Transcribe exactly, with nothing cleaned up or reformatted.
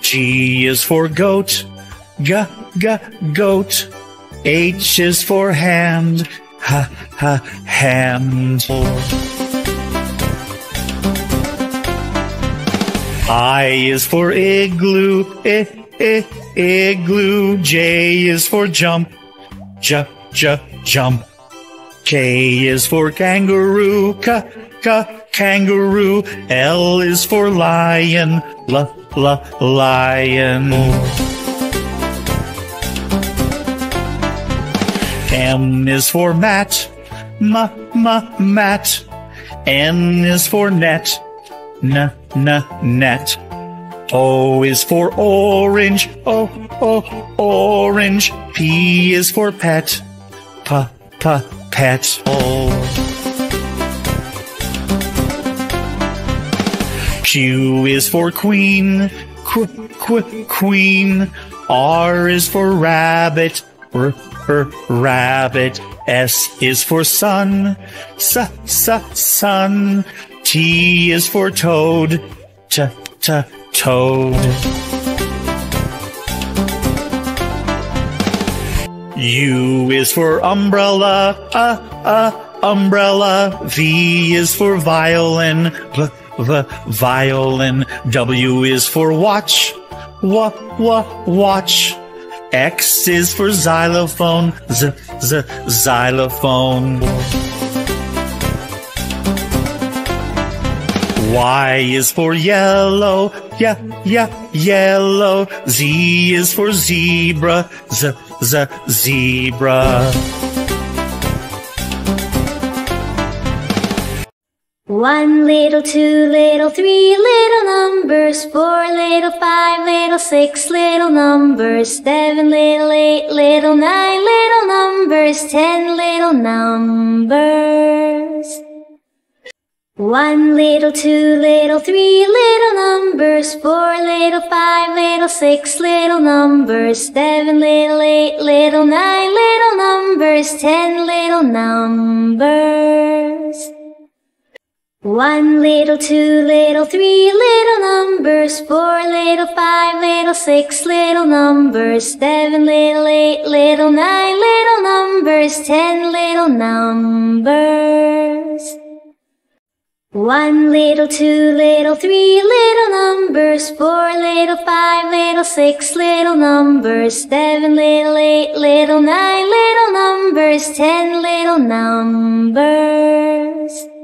G is for goat, g, g, goat. H is for hand, ha, ha, hand. I is for igloo, I, I, igloo. J is for jump, j, j, jump. K is for kangaroo, k, k, kangaroo. L is for lion, l, l, lion. M is for mat, m, m, mat. N is for net, n, n, net. O is for orange, o, o, orange. P is for pet, p, p, pet. Q is for queen, qu, qu, queen. R is for rabbit, r, r, rabbit. S is for sun, s, s, sun. T is for toad, t, t, toad. U is for umbrella, uh, uh, umbrella. V is for violin, v, v, violin. W is for watch, w, w, watch. X is for xylophone, z, z, xylophone. Y is for yellow, yeah, yeah, yellow. Z is for zebra, z, z, zebra. One little, two little, three little numbers, four little, five little, six little numbers, seven little, eight little, nine little numbers, ten little numbers. One little, two little, three little numbers, four little, five little, six little numbers, seven little, eight little, nine little numbers, ten little numbers. One little, two little, three little numbers, four little, five little, six little numbers, seven little, eight little, nine little numbers, ten little numbers. One little, two little, three little numbers, four little, five little, six little numbers, seven little, eight little, nine little numbers, ten little numbers.